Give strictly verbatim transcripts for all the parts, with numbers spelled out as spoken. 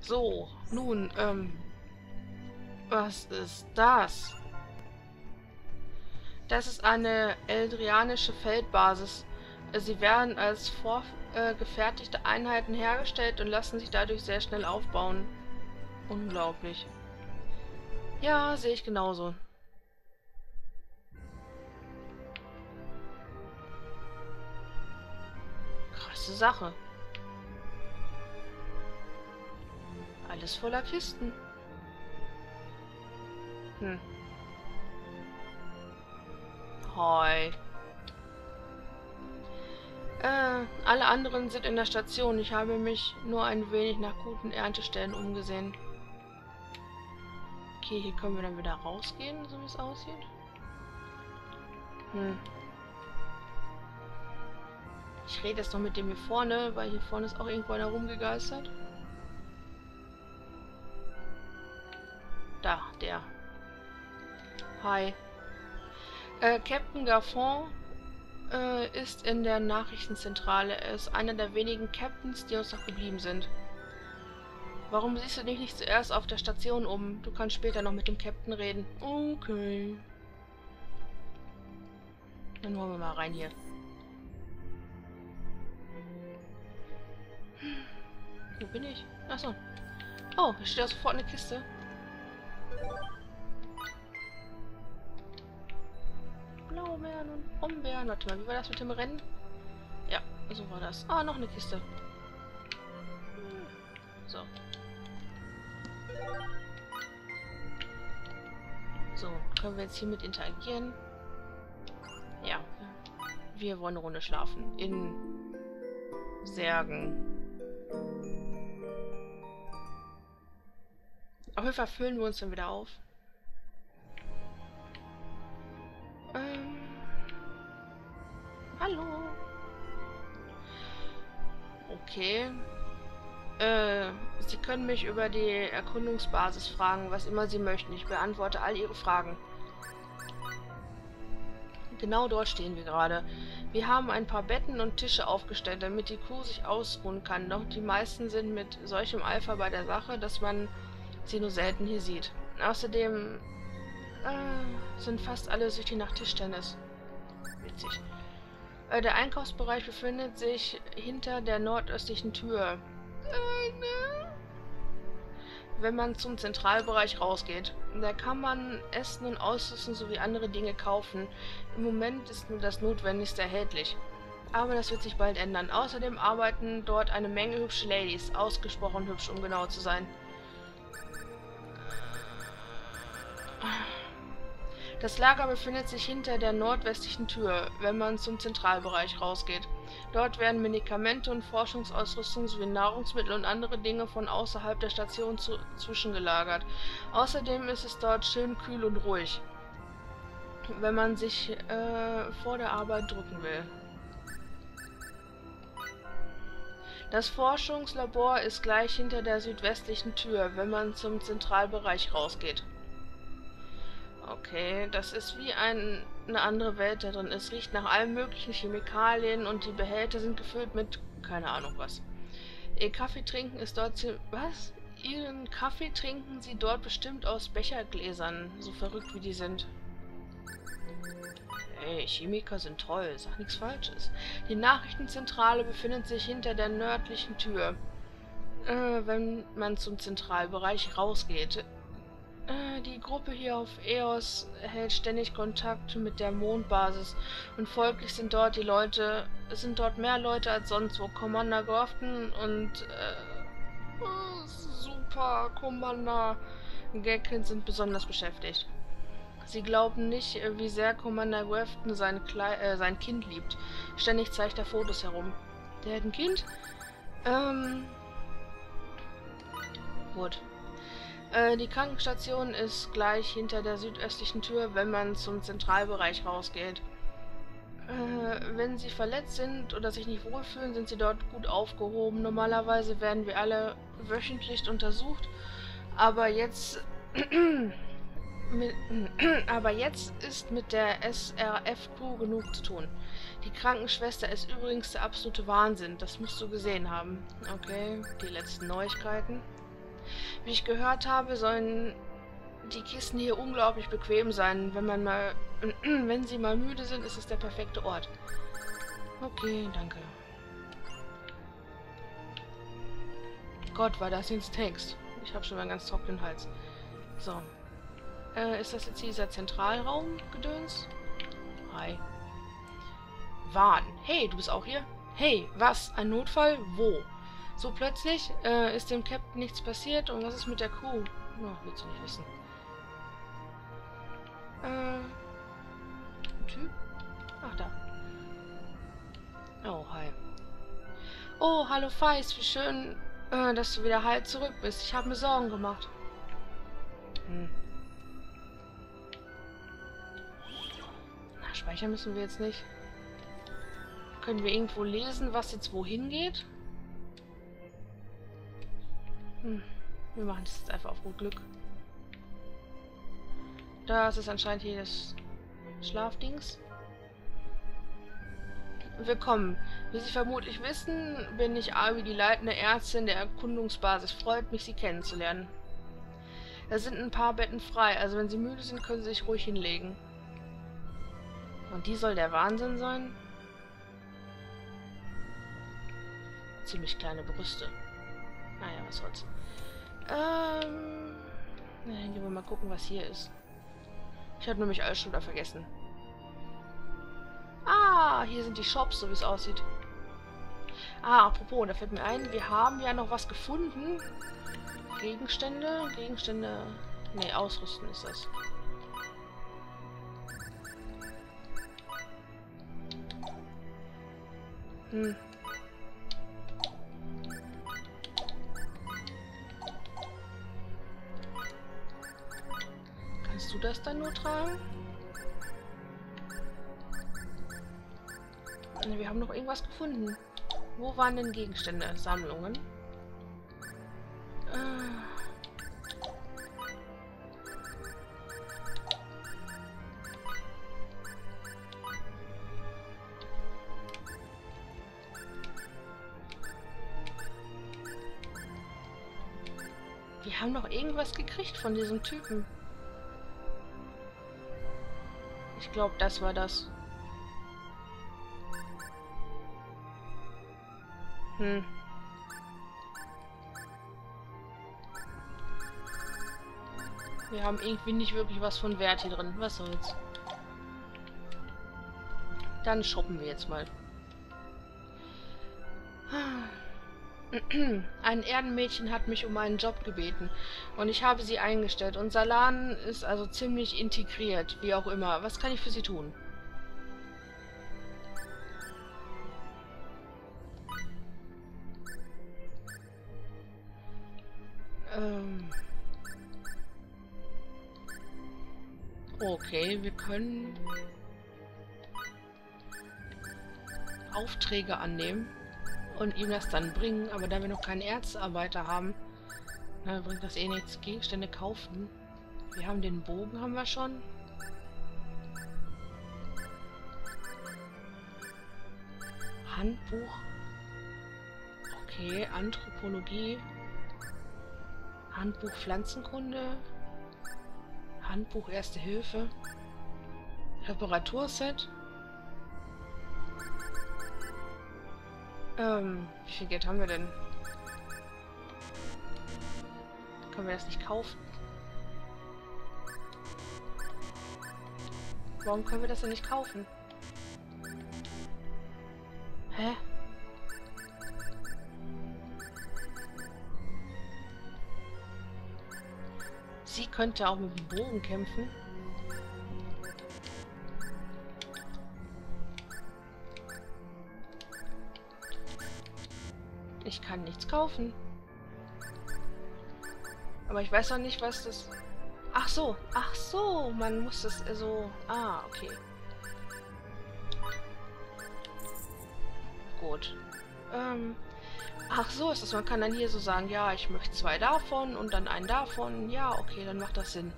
So, nun, ähm... was ist das? Das ist eine eldarianische Feldbasis. Sie werden als vorgefertigte Einheiten hergestellt und lassen sich dadurch sehr schnell aufbauen. Unglaublich. Ja, sehe ich genauso. Krasse Sache. Alles voller Kisten. Hm. Hi. Äh, alle anderen sind in der Station. Ich habe mich nur ein wenig nach guten Erntestellen umgesehen. Okay, hier können wir dann wieder rausgehen, so wie es aussieht. Hm. Ich rede jetzt noch mit dem hier vorne, weil hier vorne ist auch irgendwo einer rumgegeistert. Da, der. Hi. Äh, Captain Garfond äh, ist in der Nachrichtenzentrale. Er ist einer der wenigen Captains, die uns noch geblieben sind. Warum siehst du dich nicht zuerst auf der Station um? Du kannst später noch mit dem Captain reden. Okay. Dann holen wir mal rein hier. Wo bin ich? Achso. Oh, hier steht ja sofort eine Kiste. Blaubeeren und Brombeeren. Warte mal, wie war das mit dem Rennen? Ja, so war das. Ah, noch eine Kiste. Hm. So. So, können wir jetzt hiermit interagieren? Ja. Wir wollen eine Runde schlafen. In Särgen. Auf jeden Fall füllen wir uns dann wieder auf. Ähm. Hallo. Okay. Äh, Sie können mich über die Erkundungsbasis fragen, was immer Sie möchten. Ich beantworte all Ihre Fragen. Genau dort stehen wir gerade. Wir haben ein paar Betten und Tische aufgestellt, damit die Crew sich ausruhen kann. Doch die meisten sind mit solchem Eifer bei der Sache, dass man sie nur selten hier sieht. Außerdem äh, sind fast alle süchtig nach Tischtennis. Witzig. Äh, der Einkaufsbereich befindet sich hinter der nordöstlichen Tür. Wenn man zum Zentralbereich rausgeht. Da kann man Essen und Ausrüstung sowie andere Dinge kaufen. Im Moment ist nur das Notwendigste erhältlich. Aber das wird sich bald ändern. Außerdem arbeiten dort eine Menge hübsche Ladies. Ausgesprochen hübsch, um genau zu sein. Das Lager befindet sich hinter der nordwestlichen Tür, wenn man zum Zentralbereich rausgeht. Dort werden Medikamente und Forschungsausrüstung sowie Nahrungsmittel und andere Dinge von außerhalb der Station zu zwischengelagert. Außerdem ist es dort schön kühl und ruhig, wenn man sich äh, vor der Arbeit drücken will. Das Forschungslabor ist gleich hinter der südwestlichen Tür, wenn man zum Zentralbereich rausgeht. Okay, das ist wie ein, eine andere Welt da drin. Es riecht nach allen möglichen Chemikalien und die Behälter sind gefüllt mit... keine Ahnung was. Ihr Kaffee trinken ist dort... Was? Ihren Kaffee trinken sie dort bestimmt aus Bechergläsern. So verrückt wie die sind. Ey, Chemiker sind toll. Sag nichts Falsches. Die Nachrichtenzentrale befindet sich hinter der nördlichen Tür. Äh, wenn man zum Zentralbereich rausgeht... Die Gruppe hier auf E O S hält ständig Kontakt mit der Mondbasis und folglich sind dort die Leute, sind dort mehr Leute als sonst wo. Commander Grafton und äh, Super Commander Gackins sind besonders beschäftigt. Sie glauben nicht, wie sehr Commander Grafton sein, äh, sein Kind liebt. Ständig zeigt er Fotos herum. Der hat ein Kind? Ähm. Gut. Die Krankenstation ist gleich hinter der südöstlichen Tür, wenn man zum Zentralbereich rausgeht. Äh, wenn Sie verletzt sind oder sich nicht wohlfühlen, sind Sie dort gut aufgehoben. Normalerweise werden wir alle wöchentlich untersucht, aber jetzt, mit, aber jetzt ist mit der S R F Q genug zu tun. Die Krankenschwester ist übrigens der absolute Wahnsinn. Das musst du gesehen haben. Okay, die letzten Neuigkeiten. Wie ich gehört habe, sollen die Kisten hier unglaublich bequem sein. Wenn man mal, wenn sie mal müde sind, ist es der perfekte Ort. Okay, danke. Gott, war das jetzt Text. Ich habe schon mal einen ganz trockenen Hals. So. Äh, ist das jetzt dieser Zentralraum-Gedöns? Hi. Warn. Hey, du bist auch hier? Hey, was? Ein Notfall? Wo? So plötzlich äh, ist dem Captain nichts passiert. Und was ist mit der Crew? Na, willst du nicht wissen. Äh, Typ? Ach, da. Oh, hi. Oh, hallo Faize, wie schön, äh, dass du wieder heil zurück bist. Ich habe mir Sorgen gemacht. Hm. Na, speichern müssen wir jetzt nicht. Können wir irgendwo lesen, was jetzt wohin geht? Hm. Wir machen das jetzt einfach auf gut Glück. Das ist anscheinend hier das Schlafdings. Willkommen. Wie Sie vermutlich wissen, bin ich Abi, die leitende Ärztin der Erkundungsbasis. Freut mich, Sie kennenzulernen. Da sind ein paar Betten frei, also wenn Sie müde sind, können Sie sich ruhig hinlegen. Und die soll der Wahnsinn sein? Ziemlich kleine Brüste. Naja, was soll's. Ähm... Na, dann gehen wir mal gucken, was hier ist. Ich habe nämlich alles schon wieder vergessen. Ah, hier sind die Shops, so wie es aussieht. Ah, apropos, da fällt mir ein, wir haben ja noch was gefunden. Gegenstände, Gegenstände... Ne, ausrüsten ist das. Hm. Kannst du das dann nur tragen? Wir haben noch irgendwas gefunden. Wo waren denn Gegenstände? Sammlungen? Wir haben noch irgendwas gekriegt von diesem Typen. Ich glaube, das war das. Hm. Wir haben irgendwie nicht wirklich was von Wert hier drin. Was soll's? Dann shoppen wir jetzt mal. Ein Erdenmädchen hat mich um einen Job gebeten und ich habe sie eingestellt. Und Salan ist also ziemlich integriert, wie auch immer. Was kann ich für sie tun? Okay, wir können Aufträge annehmen und ihm das dann bringen, aber da wir noch keinen Erzarbeiter haben, na, bringt das eh nichts. Gegenstände kaufen. Wir haben den Bogen, haben wir schon. Handbuch. Okay, Anthropologie. Handbuch Pflanzenkunde, Handbuch Erste Hilfe, Reparaturset. Ähm, wie viel Geld haben wir denn? Können wir das nicht kaufen? Warum können wir das denn nicht kaufen? Hä? Sie könnte auch mit dem Bogen kämpfen. Ich kann nichts kaufen. Aber ich weiß noch nicht, was das... Ach so, ach so, man muss das so... Ah, okay. Gut. Ähm... Ach so, ist das. Man kann dann hier so sagen, ja, ich möchte zwei davon und dann einen davon. Ja, okay, dann macht das Sinn.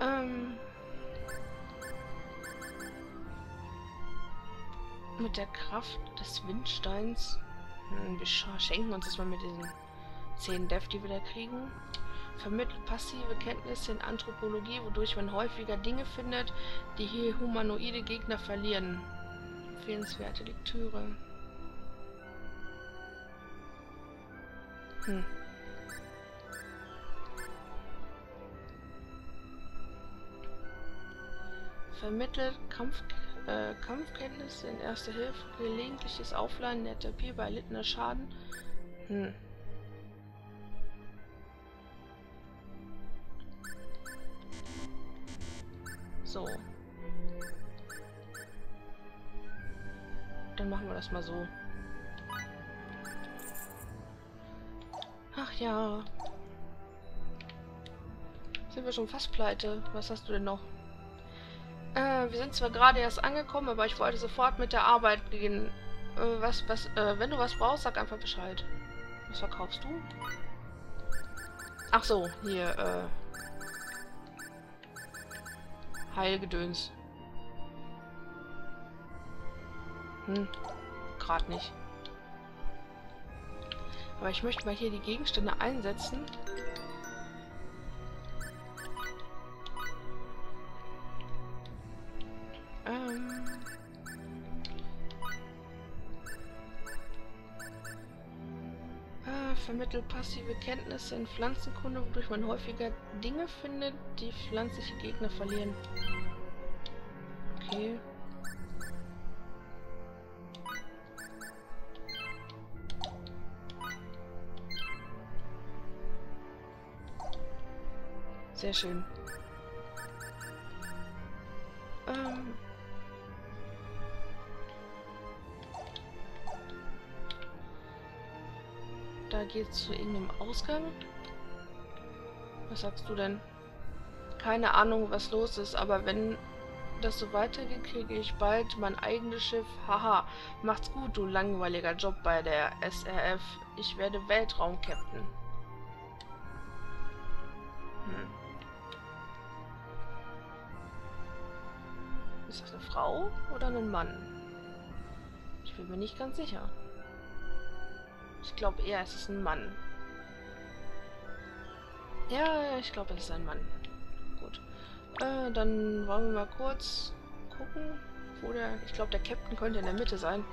Ähm. Mit der Kraft des Windsteins. Hm, wir schenken uns das mal mit diesen zehn Def, die wir da kriegen. vermittelt passive Kenntnisse in Anthropologie, wodurch man häufiger Dinge findet, die hier humanoide Gegner verlieren. Empfehlenswerte Lektüre. Hm. Vermittelt Kampf, äh, Kampfkenntnisse in Erster Hilfe, gelegentliches Aufladen der Therapie bei erlittener Schaden. Hm. So. Dann machen wir das mal so. Ach ja. Sind wir schon fast pleite. Was hast du denn noch? Äh, wir sind zwar gerade erst angekommen, aber ich wollte sofort mit der Arbeit beginnen. Äh, was, was, äh, wenn du was brauchst, sag einfach Bescheid. Was verkaufst du? Ach so, hier, äh... Heilgedöns. Hm, gerade nicht. Aber ich möchte mal hier die Gegenstände einsetzen. Vermittelt passive Kenntnisse in Pflanzenkunde, wodurch man häufiger Dinge findet, die pflanzliche Gegner verlieren. Okay. Sehr schön. Ähm. Da geht's zu irgendeinem Ausgang. Was sagst du denn? Keine Ahnung, was los ist, aber wenn das so weitergeht, kriege ich bald mein eigenes Schiff. Haha, macht's gut, du langweiliger Job bei der S R F. Ich werde Weltraum-Captain. Hm. Ist das eine Frau oder ein Mann? Ich bin mir nicht ganz sicher. Ich glaube eher, es ist ein Mann. Ja, ich glaube, es ist ein Mann. Gut. Äh, dann wollen wir mal kurz gucken, wo der... Ich glaube, der Captain könnte in der Mitte sein.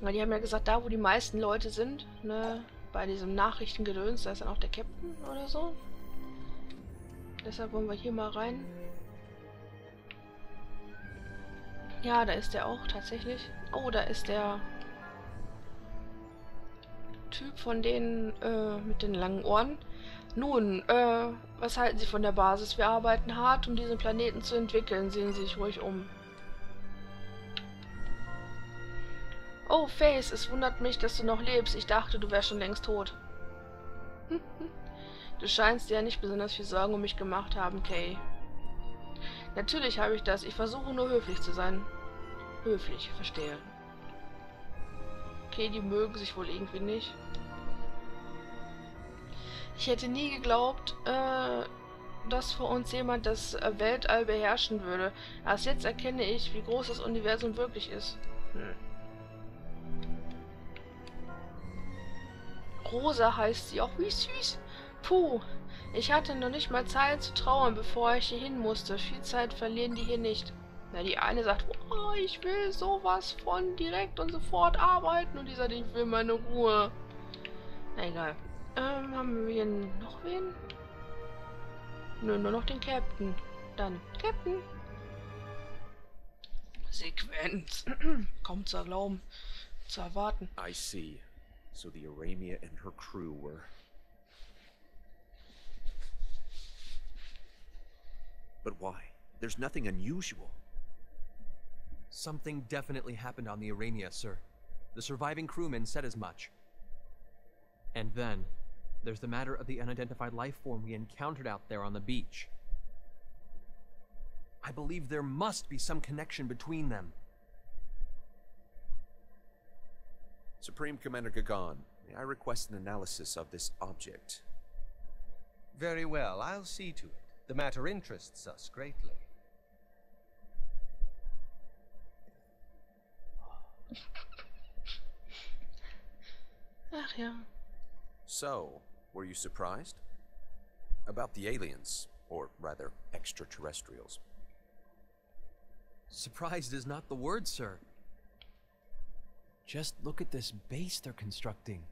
Weil die haben ja gesagt, da wo die meisten Leute sind, ne, bei diesem Nachrichtengedöns, da ist dann auch der Captain oder so. Deshalb wollen wir hier mal rein. Ja, da ist der auch tatsächlich. Oh, da ist der... Typ von denen äh, mit den langen Ohren. Nun, äh, was halten Sie von der Basis? Wir arbeiten hart, um diesen Planeten zu entwickeln. Sehen Sie sich ruhig um. Oh, Faize, es wundert mich, dass du noch lebst. Ich dachte, du wärst schon längst tot. Du scheinst dir ja nicht besonders viel Sorgen um mich gemacht haben, Kay. Natürlich habe ich das. Ich versuche nur höflich zu sein. Höflich, verstehe. Okay, die mögen sich wohl irgendwie nicht. Ich hätte nie geglaubt, äh, dass vor uns jemand das Weltall beherrschen würde. Erst jetzt erkenne ich, wie groß das Universum wirklich ist. Hm. Rosa heißt sie auch, wie süß. Puh, ich hatte noch nicht mal Zeit zu trauern, bevor ich hier hin musste. Viel Zeit verlieren die hier nicht. Na, die eine sagt, oh, ich will sowas von direkt und sofort arbeiten. Und die sagt, ich will meine Ruhe. Na egal. Ähm, haben wir noch wen? Nö, nur noch den Captain. Dann, Captain. Sequenz. Kaum zu erlauben, zu erwarten. I see. So the Aramia and her crew were... But why? There's nothing unusual. Something definitely happened on the Aramia, sir. The surviving crewman said as much. And then, there's the matter of the unidentified life form we encountered out there on the beach. I believe there must be some connection between them. Supreme Commander Gackins, may I request an analysis of this object? Very well, I'll see to it. The matter interests us greatly. Ach ja. So, Were you surprised? About the aliens, or rather, extraterrestrials. Surprised is not the word, sir. Just look at this base they're constructing.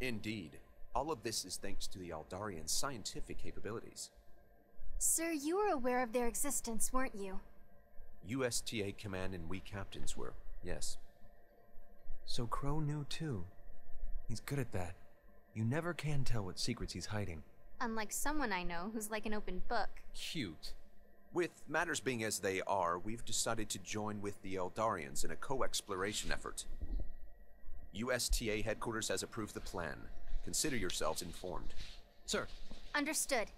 Indeed. All of this is thanks to the Aldarian scientific capabilities. Sir, you were aware of their existence, weren't you? U S T A Command and we captains were, yes. So Crow knew too. He's good at that. You never can tell what secrets he's hiding. Unlike someone I know who's like an open book. Cute. With matters being as they are, we've decided to join with the Eldarians in a co-exploration effort. U S T A headquarters has approved the plan. Consider yourselves informed. Sir. Understood.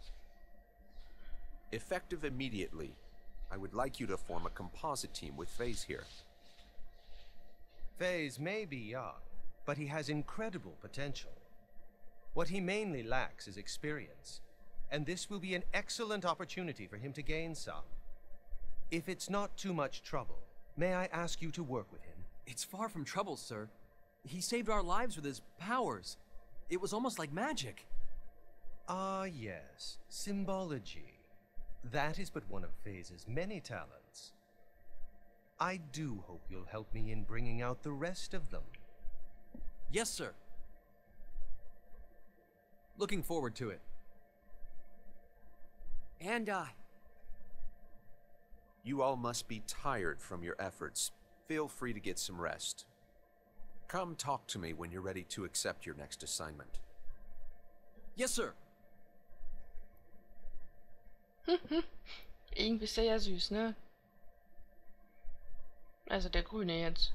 Effective immediately, I would like you to form a composite team with Faize here. Faize may be young, but he has incredible potential. What he mainly lacks is experience, and this will be an excellent opportunity for him to gain some. If it's not too much trouble, may I ask you to work with him? It's far from trouble, sir. He saved our lives with his powers. It was almost like magic. Ah, yes. Symbology. That is but one of Faize's many talents. I do hope you'll help me in bringing out the rest of them. Yes, sir. Looking forward to it. And I. Uh... You all must be tired from your efforts. Feel free to get some rest. Come talk to me when you're ready to accept your next assignment. Yes, sir. Irgendwie ist er ja süß, ne? Also der Grüne jetzt.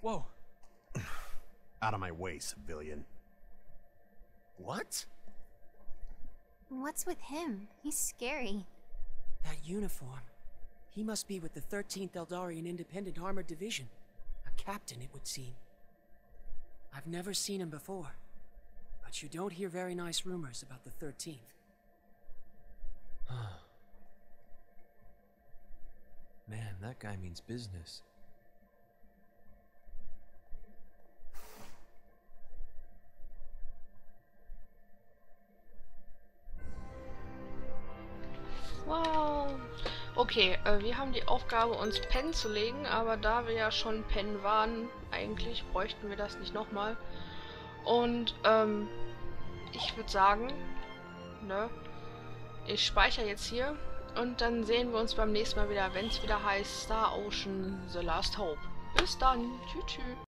Whoa. Out of my way, civilian. What? What's with him? He's scary. That uniform. He must be with the thirteenth Eldarian Independent Armored Division. A captain, it would seem. I've never seen him before, but you don't hear very nice rumors about the thirteenth. Huh. Man, that guy means business. Wow. Okay, äh, wir haben die Aufgabe, uns Pen zu legen, aber da wir ja schon Pen waren, eigentlich bräuchten wir das nicht nochmal. Und ähm, ich würde sagen, ne, ich speichere jetzt hier und dann sehen wir uns beim nächsten Mal wieder, wenn es wieder heißt Star Ocean The Last Hope. Bis dann, tschüss.